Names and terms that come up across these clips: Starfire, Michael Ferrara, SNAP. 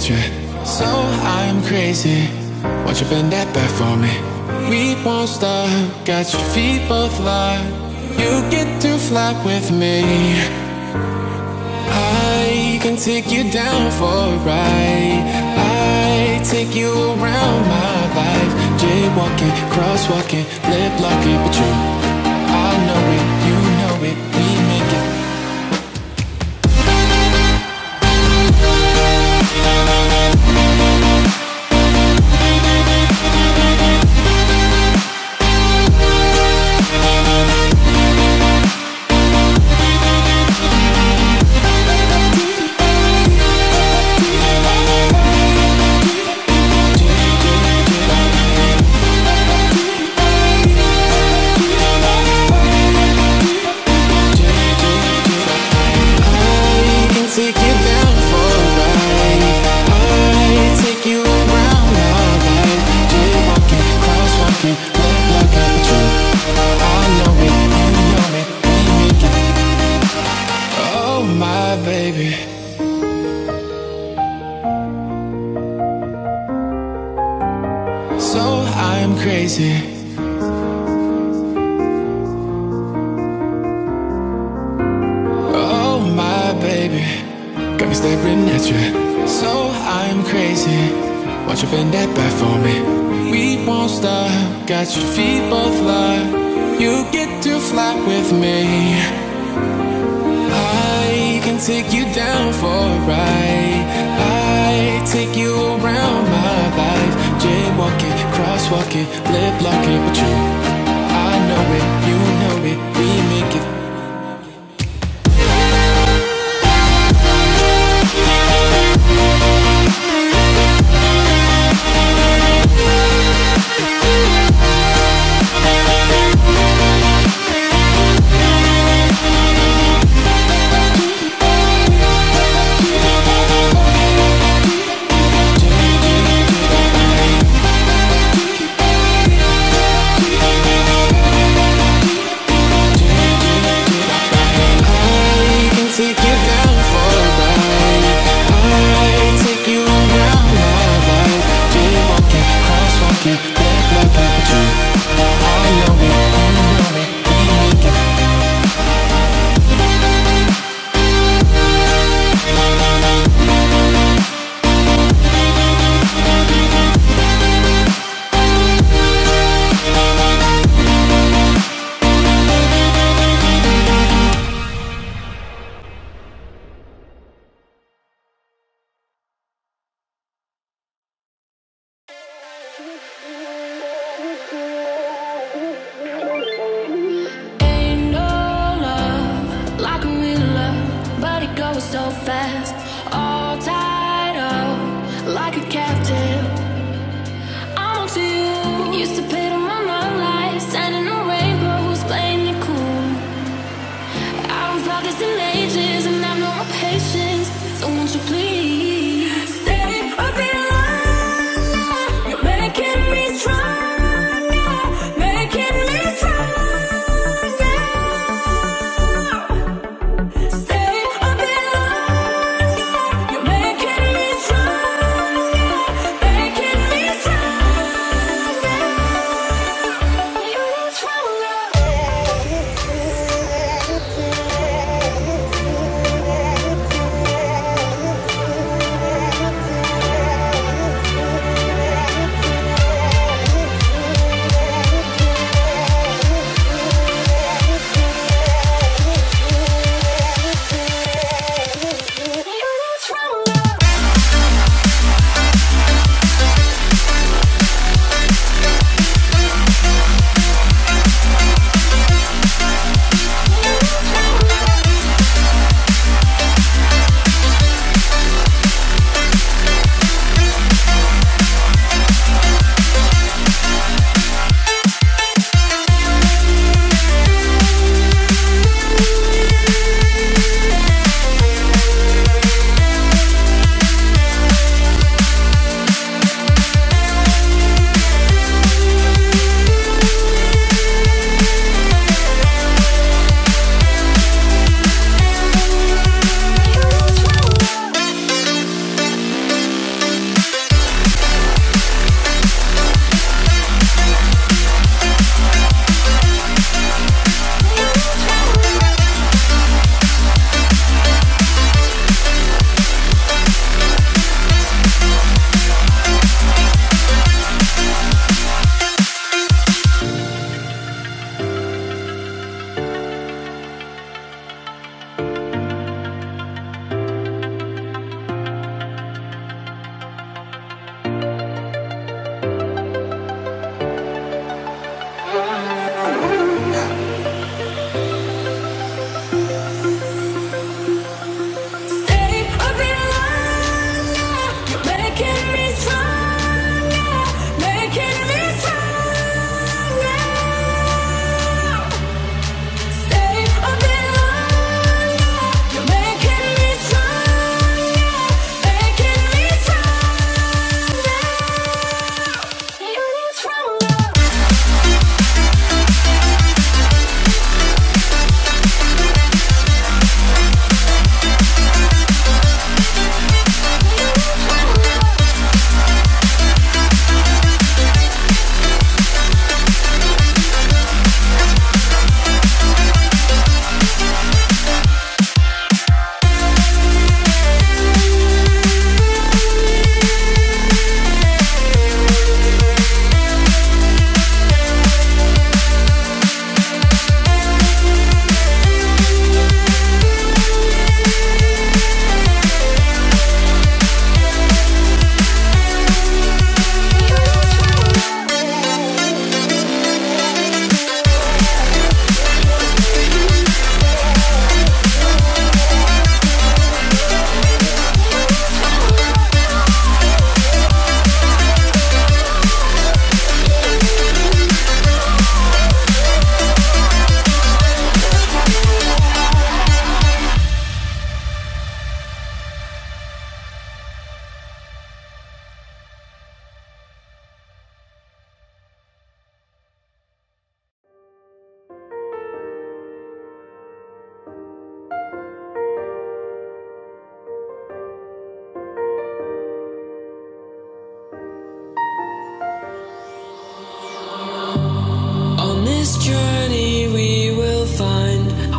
trip. So I'm crazy, won't you bend that back for me? We won't stop, got your feet both locked. You get to flap with me. I can take you down for a ride. I take you around my life. Jaywalking, crosswalking, lip locking, but you, I know it, you know it, we make it.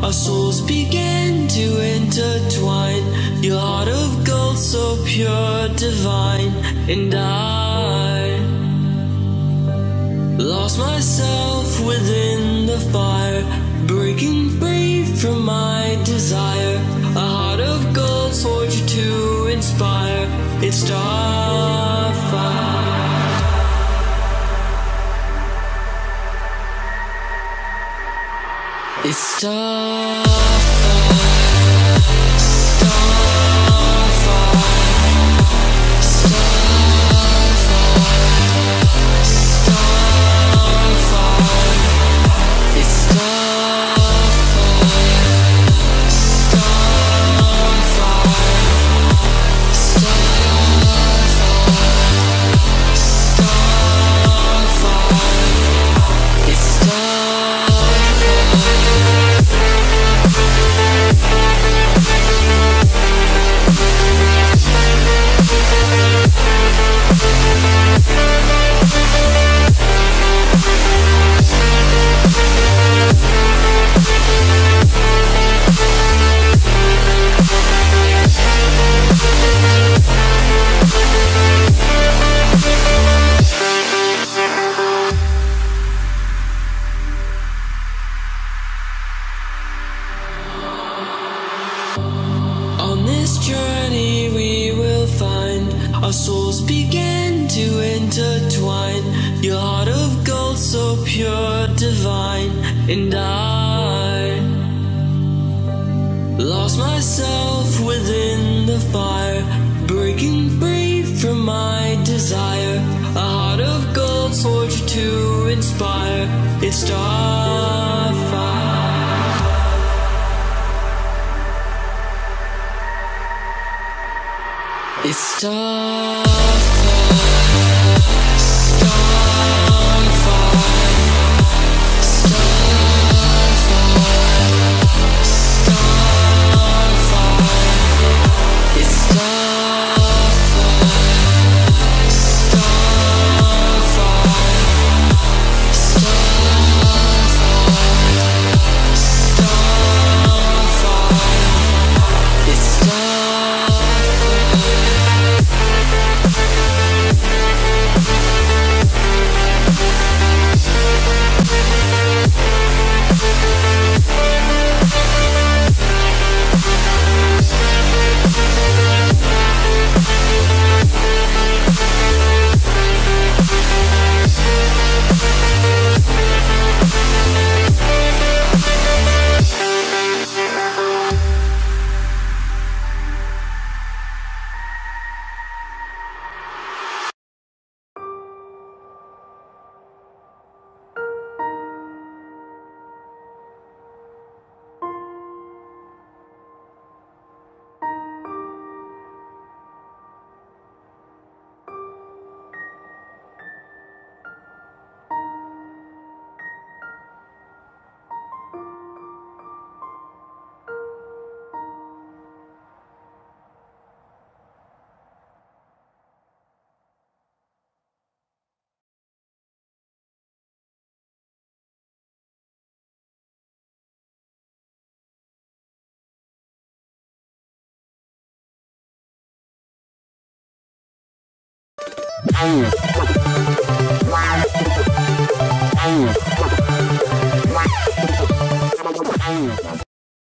Our souls began to intertwine, your heart of gold so pure, divine. And I lost myself within the fire, breaking free from my desire. A heart of gold forged to inspire. It's Starfire. It's Starfire, Starfire, Starfire, Starfire. It's Starfire, Starfire, Starfire, Starfire. It's Starfire. Journey we will find, our souls began to intertwine, your heart of gold so pure, divine. And I lost myself within the fire, breaking free from my desire. A heart of gold forged to inspire. It's Starfire. It's Starfire, Starfire, Starfire, Starfire. It's Starfire, Starfire, Starfire, Starfire. It's Starfire.